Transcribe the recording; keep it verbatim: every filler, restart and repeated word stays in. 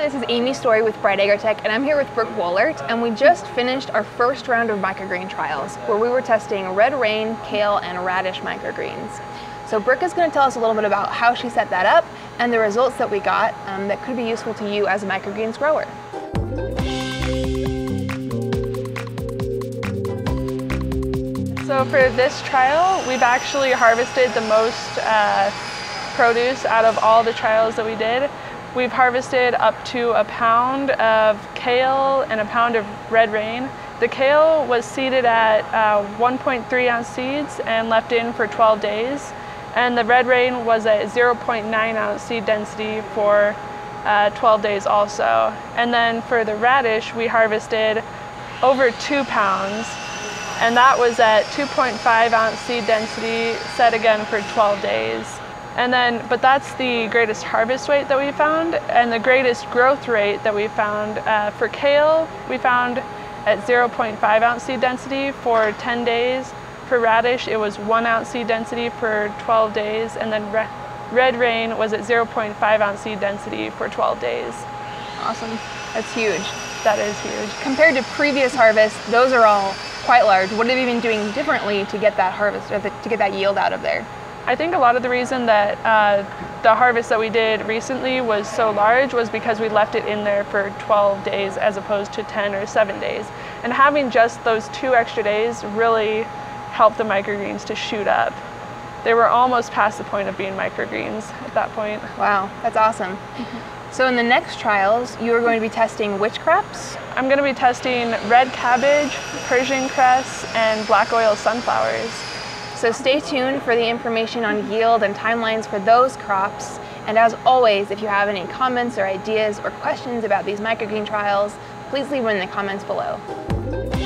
Hi, this is Amy Storey with Bright Agrotech, and I'm here with Brooke Wollert, and we just finished our first round of microgreen trials where we were testing red rain, kale, and radish microgreens. So Brooke is going to tell us a little bit about how she set that up and the results that we got um, that could be useful to you as a microgreens grower. So for this trial, we've actually harvested the most uh, produce out of all the trials that we did. We've harvested up to a pound of kale and a pound of red rain. The kale was seeded at uh, one point three ounce seeds and left in for twelve days. And the red rain was at zero point nine ounce seed density for uh, twelve days also. And then for the radish, we harvested over two pounds. And that was at two point five ounce seed density, set again for twelve days. And then, but that's the greatest harvest weight that we found, and the greatest growth rate that we found uh, for kale, we found at zero point five ounce seed density for ten days. For radish, it was one ounce seed density for twelve days, and then re red rain was at zero point five ounce seed density for twelve days. Awesome, that's huge. That is huge. Compared to previous harvests, those are all quite large. What have you been doing differently to get that harvest, or the, to get that yield out of there? I think a lot of the reason that uh, the harvest that we did recently was so large was because we left it in there for twelve days as opposed to ten or seven days. And having just those two extra days really helped the microgreens to shoot up. They were almost past the point of being microgreens at that point. Wow, that's awesome. Mm-hmm. So in the next trials, you are going to be testing which crops? I'm going to be testing red cabbage, Persian cress, and black oil sunflowers. So stay tuned for the information on yield and timelines for those crops. And as always, if you have any comments or ideas or questions about these microgreen trials, please leave them in the comments below.